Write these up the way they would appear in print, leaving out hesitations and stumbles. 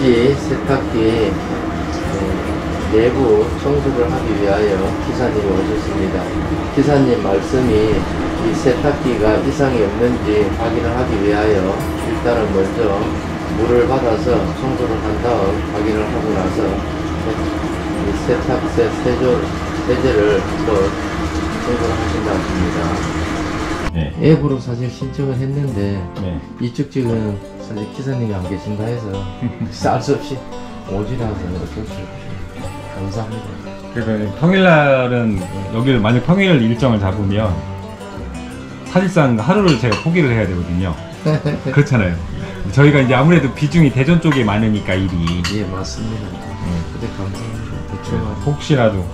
전기 세탁기 내부 청소를 하기 위하여 기사님이 오셨습니다. 기사님 말씀이 이 세탁기가 이상이 없는지 확인을 하기 위하여 일단은 먼저 물을 받아서 청소를 한 다음 확인을 하고 나서 이 세탁세 세제를 또 청소를 하신다고 합니다. 네. 앱으로 사실 신청을 했는데 네. 이쪽 지금 사실 기사님이 안 계신다 해서 알 수 없이 오지라서 이렇게 감사합니다. 그래서 평일날은 여기를 만약 평일 일정을 잡으면 사실상 하루를 제가 포기를 해야 되거든요. 그렇잖아요. 저희가 이제 아무래도 비중이 대전 쪽에 많으니까 일이. 예 맞습니다. 그때 감사합니다. 대충 혹시라도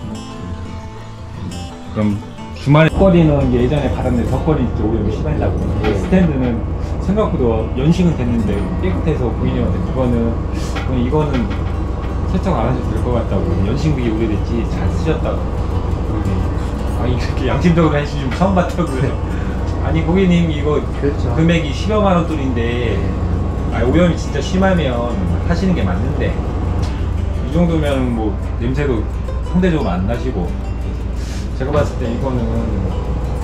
그럼. 주말에 덧거리는 이제 예전에 받았는데 덧거리 이제 오래 심하려고 스탠드는 생각보다 연식은 됐는데 깨끗해서 고객님한테 이거는 세척 안 하셔도 될 것 같다고 연식이 오래됐지 잘 쓰셨다고 아 이렇게 양심적으로 하시는 분 처음 봤다고요. 아니 고객님 이거 그렇죠. 금액이 10여만 원 돈인데 아 오염이 진짜 심하면 하시는 게 맞는데 이 정도면 뭐 냄새도 상대적으로 안 나시고 제가 봤을 때 이거는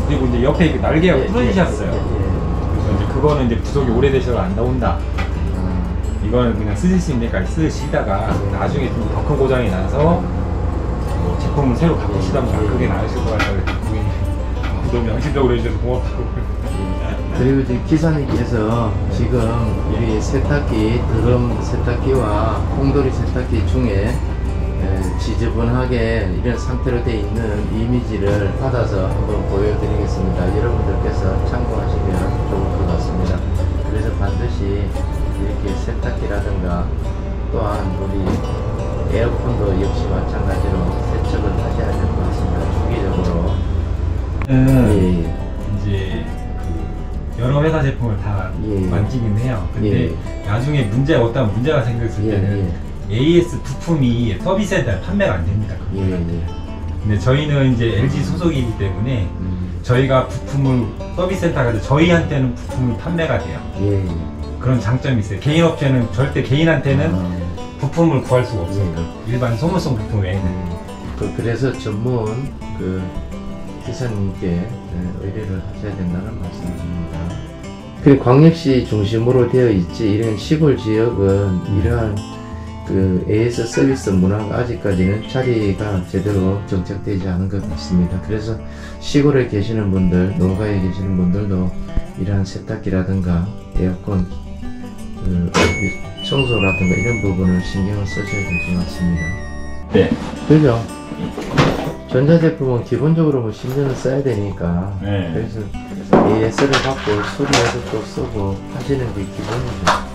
그리고 이제 옆에 이렇게 날개가 부러지셨어요. 그래서 이제 그거는 이제 부속이 오래되셔서 안 나온다. 이거는 그냥 쓰실 수 있는 데까지 쓰시다가 나중에 좀 더 큰 고장이 나서 뭐 제품을 새로 바꾸시다면 그게 나으실 것 같아요. 너무 양심적으로 해주셔서 고맙다고. 그리고 지금 기사님께서 지금 우리 세탁기 드럼 세탁기와 통돌이 세탁기 중에 지저분하게 이런 상태로 되어 있는 이미지를 받아서 한번 보여드리겠습니다. 여러분들께서 참고하시면 좋을 것 같습니다. 그래서 반드시 이렇게 세탁기라든가 또한 우리 에어컨도 역시 마찬가지로 세척을 하셔야 될 것 같습니다. 주기적으로. 이제 그 여러 회사 제품을 다 만지긴 해요. 근데 나중에 어떤 문제가 생겼을 때는 AS 부품이 서비스에 판매가 안 됩니다. 근데 저희는 이제 LG 소속이기 때문에 저희가 부품을 서비스센터 가서 저희한테는 부품이 판매가 돼요. 그런 장점이 있어요. 개인 업체는 절대 개인한테는 부품을 구할 수가 없습니다. 일반 소모성 부품 외에는. 그래서 전문 기사님께 의뢰를 하셔야 된다는 말씀입니다. 그리고 광역시 중심으로 되어 있지 이런 시골 지역은 이러한 AS 서비스 문화가 아직까지는 자리가 제대로 정착되지 않은 것 같습니다. 그래서 시골에 계시는 분들, 농가에 계시는 분들도 이러한 세탁기라든가 에어컨, 청소라든가 이런 부분을 신경을 쓰셔야 될 것 같습니다. 네. 그죠? 전자제품은 기본적으로 뭐 신경을 써야 되니까. 네. 그래서 AS를 받고 수리해서 또 쓰고 하시는 게 기본이죠.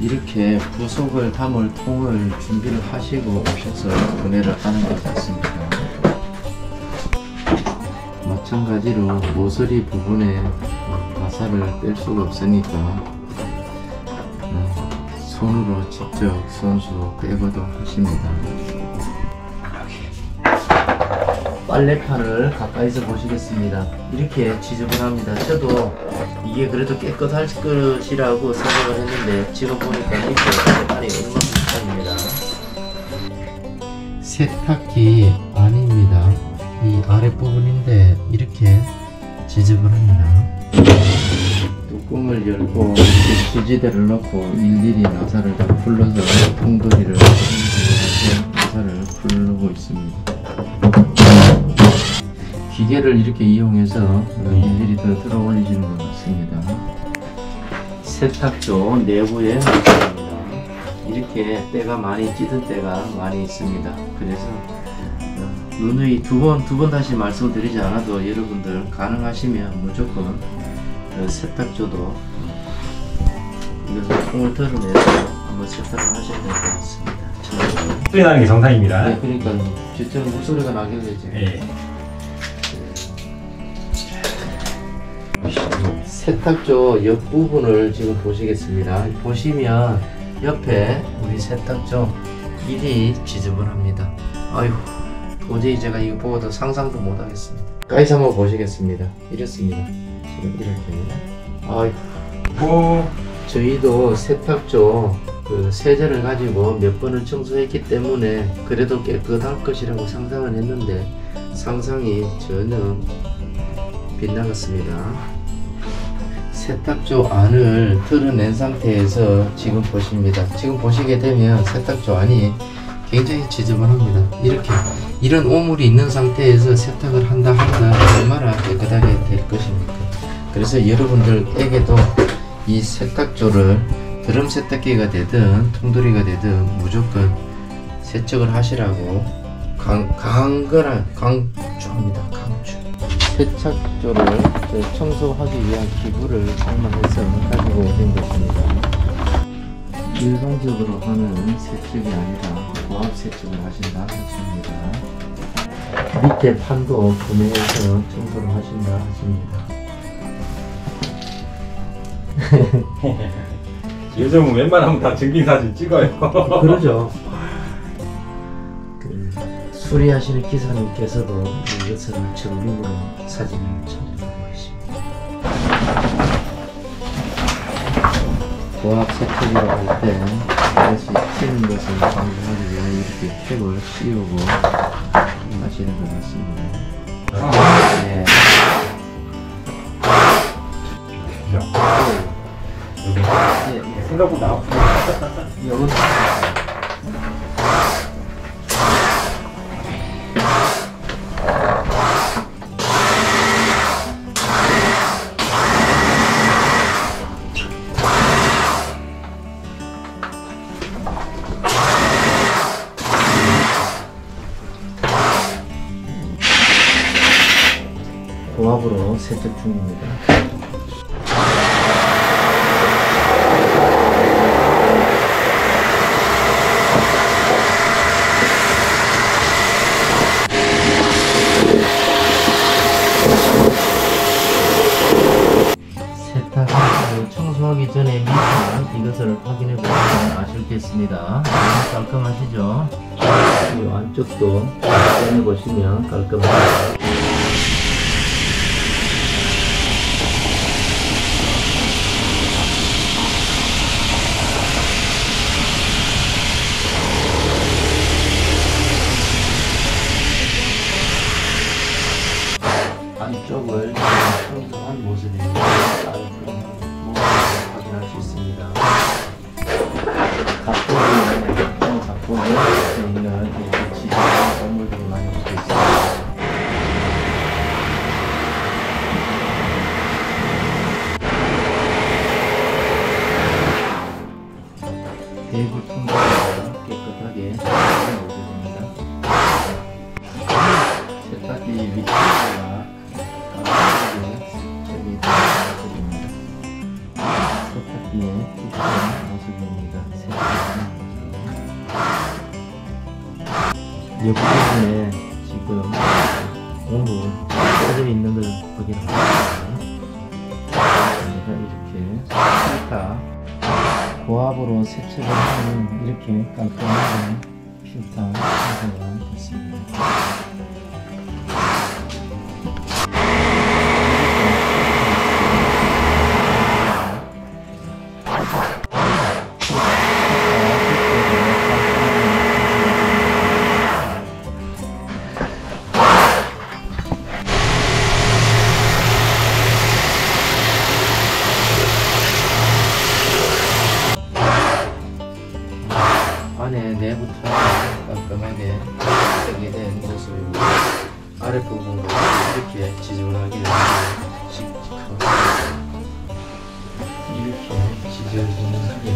이렇게 부속을 담을 통을 준비를 하시고 오셔서 분해를 하는 것 같습니다. 마찬가지로 모서리 부분에 가사를 뺄 수가 없으니까 손으로 직접 손수 떼고도 하십니다. 빨래판을 가까이서 보시겠습니다. 이렇게 지저분합니다. 저도 이게 그래도 깨끗할 것이라고 생각을 했는데 지금 보니까 이렇게 빨래판이 엉망진창입니다. 세탁기 안입니다. 이 아랫부분인데 이렇게 지저분합니다. 뚜껑을 열고 휴지대를 넣고 일일이 나사를 다 풀러서 통돌이를 나사를 풀고 있습니다. 기계를 이렇게 이용해서 일일이 더 들어 올리시는 것 같습니다. 세탁조 내부에 이렇게 때가 많이 찌든 때가 많이 있습니다. 그래서 누누이 두 번 다시 말씀드리지 않아도 여러분들 가능하시면 무조건 세탁조도 이것을 통을 털어내서 한번 세탁을 하셔야 될 것 같습니다. 소리 나는 게 정상입니다. 네, 그러니까 진짜 목소리가 나길래 지금. 세탁조 옆 부분을 지금 보시겠습니다. 보시면 옆에 우리 세탁조 일이 지저분합니다. 아이고 도저히 제가 이거 보고도 상상도 못하겠습니다. 가이사 한번 보시겠습니다. 이렇습니다. 지금 이렇게입니다. 아이고, 저희도 세탁조 그 세제를 가지고 몇 번을 청소했기 때문에 그래도 깨끗할 것이라고 상상을 했는데 상상이 전혀 빗나갔습니다. 세탁조 안을 털어낸 상태에서 지금 보십니다. 지금 보시게 되면 세탁조 안이 굉장히 지저분합니다. 이렇게 이런 오물이 있는 상태에서 세탁을 한다 얼마나 깨끗하게 될 것입니까? 그래서 여러분들에게도 이 세탁조를 드럼 세탁기가 되든 통돌이가 되든 무조건 세척을 하시라고 강추합니다. 강추. 세탁조를 청소하기 위한 기구를 장만해서 가지고 온 것입니다. 일반적으로 하는 세척이 아니라 고압 세척을 하신다 하십니다. 밑에 판도 구매해서 청소를 하신다 하십니다. 요즘은 웬만하면 다 증빙 사진 찍어요. 그러죠. 수리하시는 기사님께서도 이것을 증빙으로 사진을 촬영하고 계십니다. 고압 세척이라고 할 때 이것이 튀는 것을 방지하기 위해 이렇게 캡을 씌우고 하시는 것 같습니다. 네. 예. 생각보다 아프네. 고압으로 세척 중입니다. 세탁을 청소하기 전에 미리 이것을 확인해 보시면 아실겠습니다. 깔끔하시죠? 이 안쪽도 확인해 보시면 깔끔합니다. 안쪽을 청소한 모습이 확인할 수 있습니다. 각본에 있는 지저분한 건물들이 많이 볼 수 있습니다. 대구 통돌이가 깨끗하게 모습입니다. 세탁기 밑에 옆 부분에 지금 오물이 빠져 있는 걸 확인하고 있습니다. 이렇게 필터 고압으로 세척을 하면 이렇게 깔끔하게 필터 청소가 됐습니다. 내부터 깔끔하게 세게 된 모습이고 아랫부분도 이렇게 지저분하게 이렇게 지저분하게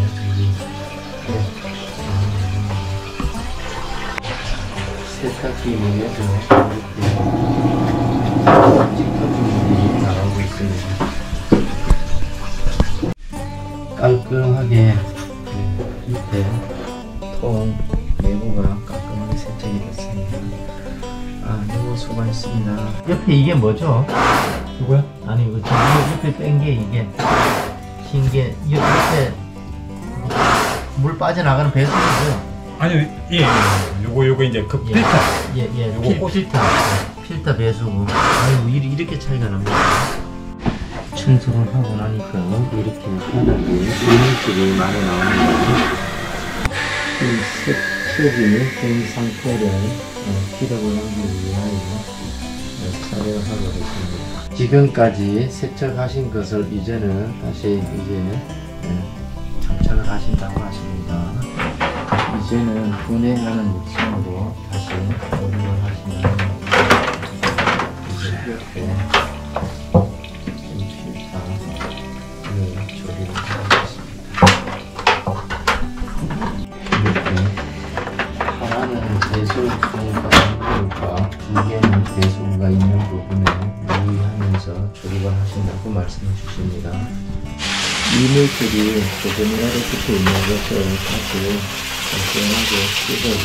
세탁기 문에도 이렇게 찌꺼기물이 나오고 있습니다. 깔끔하게 밑에 통 내부가 깔끔하게 세척이 됐습니다. 아, 이거 수고하셨습니다. 옆에 이게 뭐죠? 누구야? 아니, 이거 옆에 뺀 게 이게 긴 게 옆에 물 빠져나가는 배수구죠. 아니요, 예, 예. 요거 이제 그 필터. 예, 예. 요거 필터. 필터 배수구. 아이고, 이렇게 차이가 납니다. 청소를 하고 나니까요. 이렇게 바닥에 이물질이 많이 나옵니다. 이 색소기 된 상태를 기록을 하기 위하여 처리를 하고 있습니다. 지금까지 세척하신 것을 이제는 다시 이제 장착을 하신다고 하십니다. 이제는 분해하는 욕심으로 다시 분해를 하시면 이렇게 조리를 하겠습니다. 이렇게 하나는 배수구가 두 개는 배수구가 있는 부분에 유의하면서 조리를 하신다고 말씀해 주십니다. 이물질이 조금이라도 붙어 있는 것을 다시 간단하게 뜯어서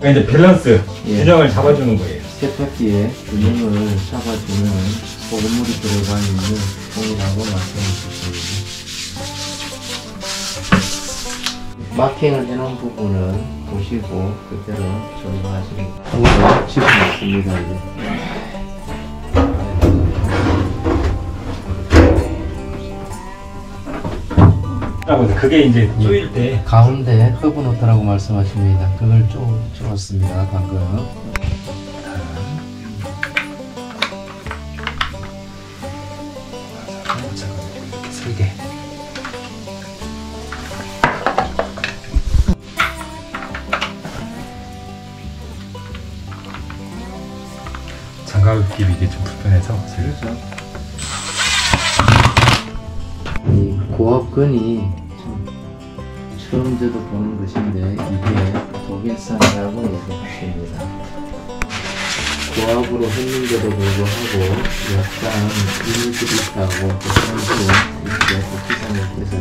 그러니까 이제 밸런스 균형을 잡아주는 거예요. 세탁기에 균형을 잡아주는 소금물이 들어가 있는 통이라고 말씀드립니다. 마킹을 해놓은 부분은 보시고 그대로 조립하시면 됩니다. 집어넣습니다. 이제. 그게 이제 쪼일 때 가운데 허브 놓더라고 말씀하십니다. 그걸 쪼았습니다 방금. 세 개. 장갑 끼기 이게 좀 불편해서. 그렇죠. 이 고압근이 처음에도 보는 것인데 이게 독일산이라고 얘기합니다. 고압으로 했는데도 불구하고 약간 이물질이 있다고 이렇게 국기사님께서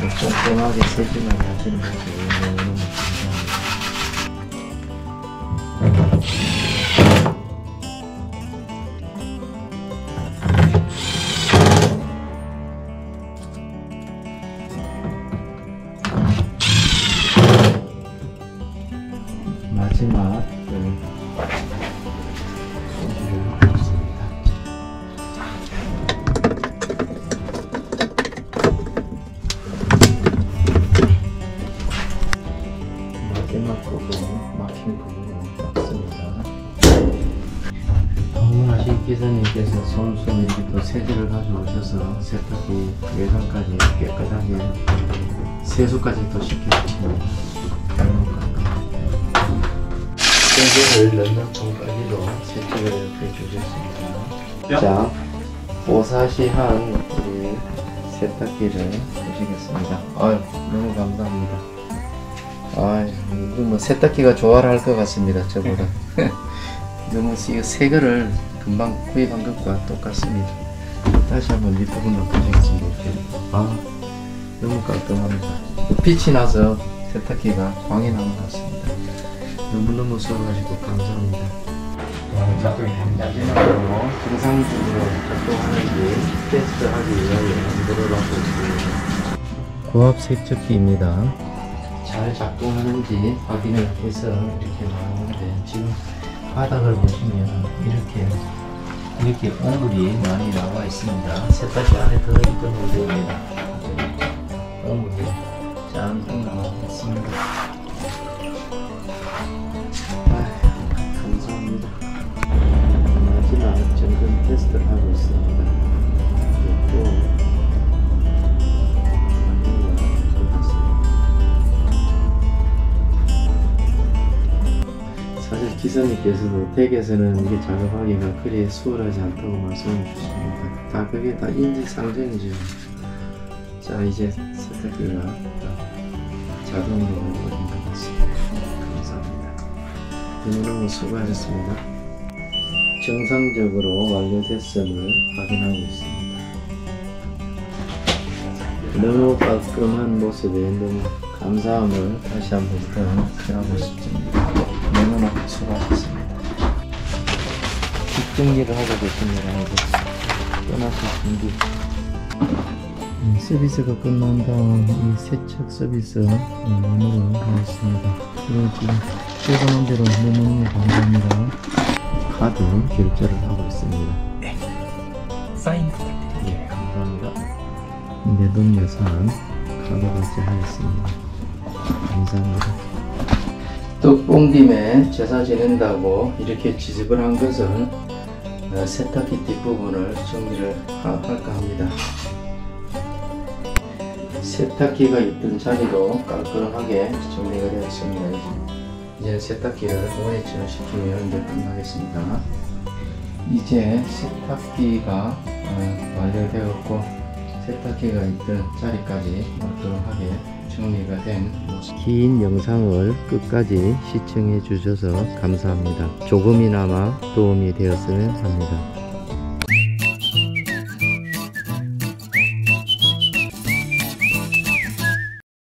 공격을 하고 꼼꼼하게 세팅을 하시는 것이 마지막 소지를 하겠습니다. 마지막 부분, 막힌 부분을 닦습니다. 방문하신 기사님께서 손수건으로 세제를 가져오셔서 세탁기 외관까지 깨끗하게 세수까지 또 시켜주십니다. 세제를 넣는 공간으로 세척을 이렇게 주셨습니다. 자, 오사시한 우리 세탁기를 보시겠습니다. 아유, 너무 감사합니다. 아유, 이거 뭐 세탁기가 조화를 할 것 같습니다. 저보다. 너무 새 거를 금방 구입한 것과 똑같습니다. 다시 한번 밑부분만 보시겠습니다. 아, 너무 깔끔합니다. 빛이 나서 세탁기가 광이 나는 것 같습니다. 너무너무 수고하시고 감사합니다. 마지막으로 정상적으로 작동하는지 테스트하기 위하여 연구를 하고 있습니다. 고압 세척기입니다. 잘 작동하는지 확인을 해서 이렇게 나오는데 지금 바닥을 보시면 이렇게 오물이 많이 나와 있습니다. 세탁기 안에 들어있던 물입니다. 오물이 잔뜩 나와 있습니다. 감사합니다. 마지막 점검 테스트를 하고 있습니다. 그리고 사실 기사님께서도 댁에서는 이게 작업하기가 그리 수월하지 않다고 말씀해 주십니다. 다 그게 다 인지상정이죠. 자, 이제 세탁기가 자동으로 오는 것 같습니다. 너무너무 수고하셨습니다. 정상적으로 완료됐음을 확인하고 있습니다. 너무 깔끔한 모습에 너무 감사함을 다시 한번 더 전하고 싶습니다. 너무너무 수고하셨습니다. 뒷정리를 하고 계십니다. 떠나실 준비. 서비스가 끝난 다음 이 세척 서비스 오늘 하겠습니다. 그리고 지금 제가 대로 내놓는 감사합니다. 카드 결제를 하고 있습니다. 네. 사인 부탁드립니다. 네, 감사합니다. 내돈 예산 카드 결제하겠습니다. 감사합니다. 떡봉김에 제사 지낸다고 이렇게 지집을 한 것은 세탁기 뒷부분을 정리를 할까 합니다. 세탁기가 있던 자리로 깔끔하게 정리가 되었습니다. 이제 세탁기를 오해치를 시키면 이제 끝나겠습니다. 이제 세탁기가 완료되었고 세탁기가 있던 자리까지 깔끔하게 정리가 된 긴 영상을 끝까지 시청해 주셔서 감사합니다. 조금이나마 도움이 되었으면 합니다.